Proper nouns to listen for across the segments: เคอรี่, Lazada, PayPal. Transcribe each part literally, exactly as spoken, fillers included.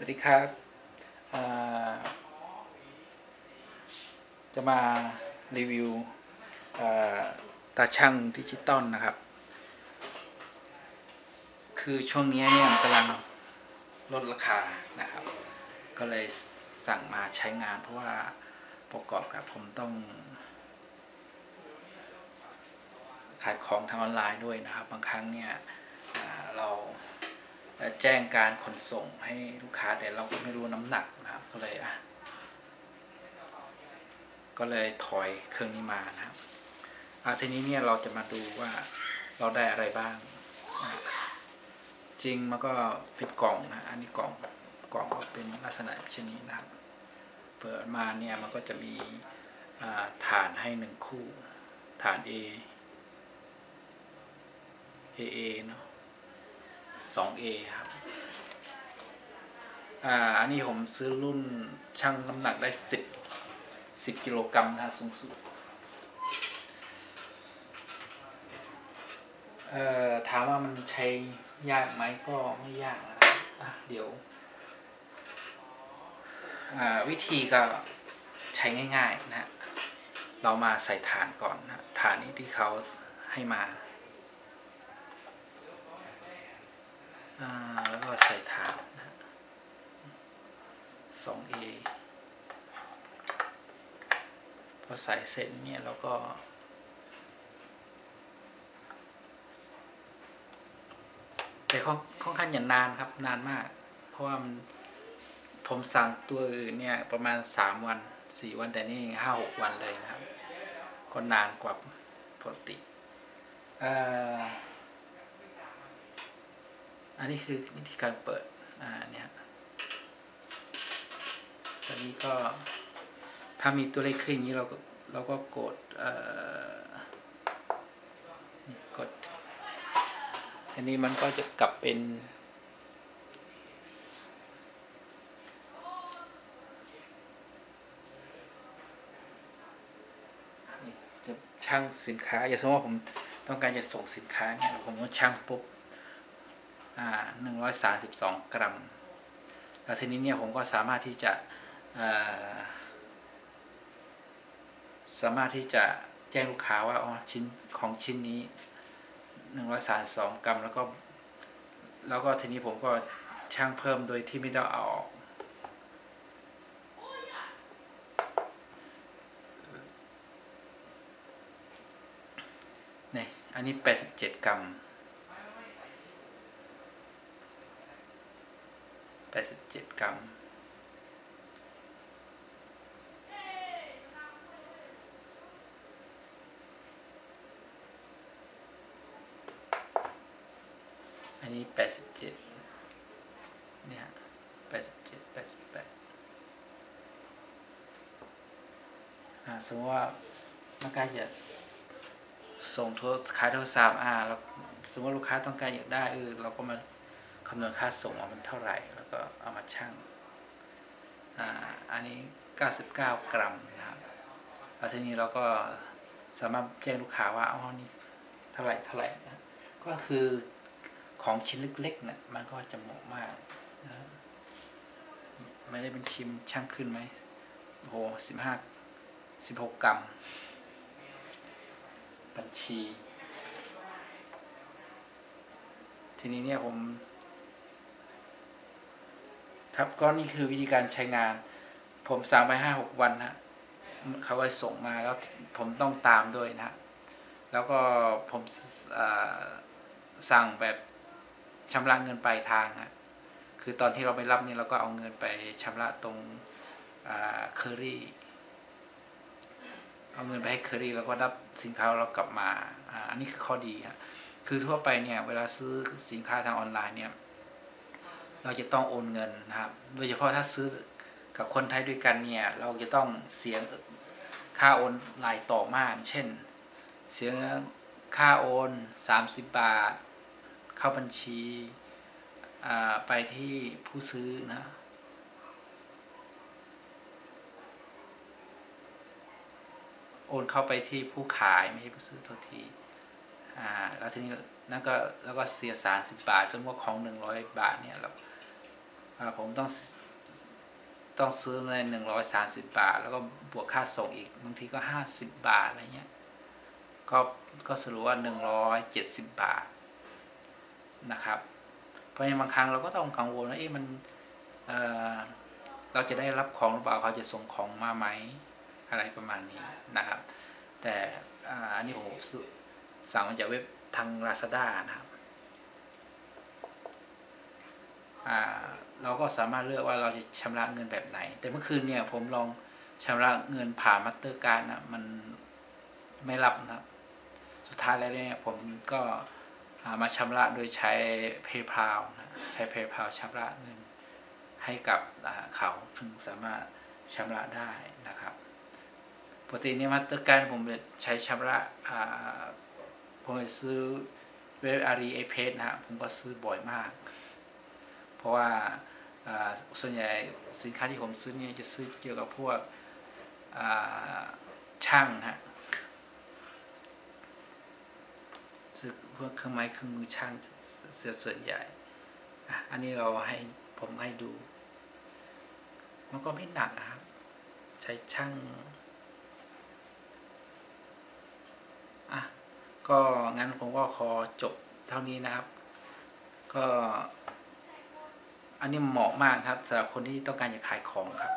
สวัสดีครับจะมารีวิวตาช่างดิจิตอลนะครับคือช่วงนี้เนี่ยกำลังลดราคานะครับก็เลยสั่งมาใช้งานเพราะว่าประกอบกับผมต้องขายของทางออนไลน์ด้วยนะครับบางครั้งเนี่ยเราแจ้งการขนส่งให้ลูกค้าแต่เราก็ไม่รู้น้ำหนักนะครับก็เลยอ่ะก็เลยถอยเครื่องนี้มานะครับอ่ะทีนี้เนี่ยเราจะมาดูว่าเราได้อะไรบ้างจริงมันก็ปิดกล่องนะอันนี้กล่องกล่องก็เป็นลักษณะเช่นนี้นะครับเปิดมาเนี่ยมันก็จะมีฐานให้หนึ่งคู่ฐาน A เอ เอ เนาะ สอง เอ ครับอ่าอันนี้ผมซื้อรุ่นชั่งน้ำหนักได้สิบ สิบกิโลกรัมนะสูงสุดเอ่อถามว่ามันใช้ยากไหมก็ไม่ยากนะอ่ะเดี๋ยวอ่าวิธีก็ใช้ง่ายๆนะเรามาใส่ฐานก่อนนะฐานนี้ที่เขาให้มาแล้วก็ใส่ฐานนะ สอง เอ พอใส่เสร็จเนี่ยเราก็แต่ค่อนข้างอย่างนานครับนานมากเพราะว่ามันผมสั่งตัวอื่นเนี่ยประมาณสามวันสี่วันแต่นี่ห้าหกวันเลยนะครับก็นานกว่าปกติอันนี้คือวิธีการเปิดอ่าเนี่ยตอนนี้ก็ถ้ามีตัวเลขขึ้นอย่างนี้เราก็เราก็กดเอ่อกดอันนี้มันก็จะกลับเป็นจะช่างสินค้าอย่างสมมติว่าผมต้องการจะส่งสินค้าเนี่ยผมก็ช่างปุ๊บหนึ่งร้อยสามสิบสองกรัมแล้วทีนี้เนี่ยผมก็สามารถที่จะสามารถที่จะแจ้งลูกค้าว่าอ๋อชิ้นของชิ้นนี้หนึ่งร้อยสามสิบสองกรัมแล้วก็แล้วก็ทีนี้ผมก็ช่างเพิ่มโดยที่ไม่ต้องเอาออกนี่อันนี้แปดสิบเจ็ดกรัมแปดสิบเจ็ดกรัมอันนี้แปดสิบเจ็ดเนี่ยแปดสิบเจ็ดแปดสิบแปดอ่าสมมติว่าต้องการจะส่งโทรขายโทรศัพท์อ่าแล้วสมมติลูกค้าต้องการอยากได้เออเราก็มาคำนวณค่าส่งว่ามันเท่าไหร่แล้วก็เอามาชั่ง อ, อันนี้เก้าสิบเก้ากรัมนะครับแล้วทีนี้เราก็สามารถแจ้งลูกค้าว่าอ๋อนี่เท่าไหร่เท่าไหร่นะก็คือของชิ้นเล็กๆนะมันก็จะเหมาะมากนะไม่ได้เป็นชิมชั่งขึ้นไหมโอ้โหสิบห้า สิบหกกรัมบัญชีทีนี้เนี่ยผมครับก็นี่คือวิธีการใช้งานผมสั่งไปห้าหกวันนะเขาไปส่งมาแล้วผมต้องตามด้วยนะแล้วก็ผมสั่งแบบชำระเงินปลายทางฮะคือตอนที่เราไปรับนี่เราก็เอาเงินไปชำระตรงเคอรี่เอาเงินไปให้เคอรี่แล้วก็รับสินค้าเรากลับมาอันนี้คือข้อดีฮะคือทั่วไปเนี่ยเวลาซื้อสินค้าทางออนไลน์เนี่ยเราจะต้องโอนเงินนะครับโดยเฉพาะถ้าซื้อกับคนไทยด้วยกันเนี่ยเราจะต้องเสียค่าโอนรายต่อมากเช่นเสียค่าโอนสามสิบบาทเข้าบัญชีไปที่ผู้ซื้อนะโอนเข้าไปที่ผู้ขายไม่ใช่ผู้ซื้อทันทีแล้วทีนี้แล้วก็แล้วก็เสียสามสิบบาทสมมติว่าของหนึ่งร้อยบาทเนี่ยเรา าผมต้องต้องซื้อในหนึ่งร้อยสามสิบบาทแล้วก็บวกค่าส่งอีกบางทีก็ห้าสิบบาทอะไรเงี้ยก็ก็สรุปว่าหนึ่งร้อยเจ็ดสิบบาทนะครับเพราะอย่างบางครั้งเราก็ต้องกังวลว่าเอ๊ะมัน เ, เราจะได้รับของหรือเปล่าเขาจะส่งของมาไหมอะไรประมาณนี้นะครับแต่อันนี้ผมสั่งมาจากเว็บทาง Lazada นะครับเราก็สามารถเลือกว่าเราจะชำระเงินแบบไหนแต่เมื่อคืนเนี่ยผมลองชำระเงินผ่านมาสเตอร์การ์ดนะมันไม่รับนะครับสุดท้ายแล้วเนี่ยผมก็มาชำระโดยใช้ PayPal นะใช้ PayPal ชำระเงินให้กับเขาถึงสามารถชำระได้นะครับปกติเนี่ยมาสเตอร์การ์ดผมจะใช้ชำระผมจะซื้อเว็บอารีเอเพจนะฮะผมก็ซื้อบ่อยมากเพราะว่าส่วนใหญ่สินค้าที่ผมซื้อเนี่ยจะซื้อเกี่ยวกับพวกช่างฮะซื้อพวกเครื่องไม้เครื่องมือช่างเสียส่วนใหญ่อันนี้เราให้ผมให้ดูมันก็ไม่หนักนะครับใช้ช่างอ่ะก็งั้นผมก็ขอจบเท่านี้นะครับก็อันนี้เหมาะมากครับสำหรับคนที่ต้องการจะขายของครับ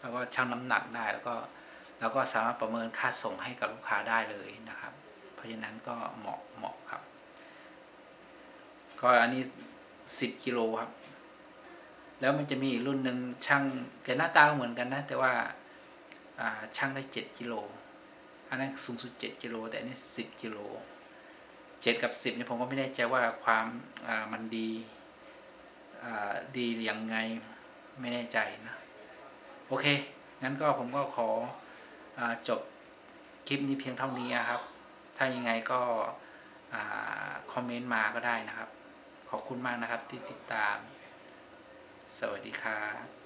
แล้วก็ชั่งน้ำหนักได้แล้วก็แล้วก็สามารถประเมินค่าส่งให้กับลูกค้าได้เลยนะครับเพราะฉะนั้นก็เหมาะเหมาะครับก็อันนี้สิบกิโลครับแล้วมันจะมีอีกรุ่นหนึ่งชั่งแต่หน้าตาเหมือนกันนะแต่ว่าชั่งได้เจ็ดกิโลอันนั้นสูงสุดเจ็ดกิโลแต่อันนี้สิบกิโลเจ็ดกับสิบเนี่ยผมก็ไม่แน่ใจว่าความมันดีดีอย่างไงไม่แน่ใจนะโอเคงั้นก็ผมก็ขอจบคลิปนี้เพียงเท่านี้นะครับถ้ายังไงก็คอมเมนต์มาก็ได้นะครับขอบคุณมากนะครับที่ติดตามสวัสดีครับ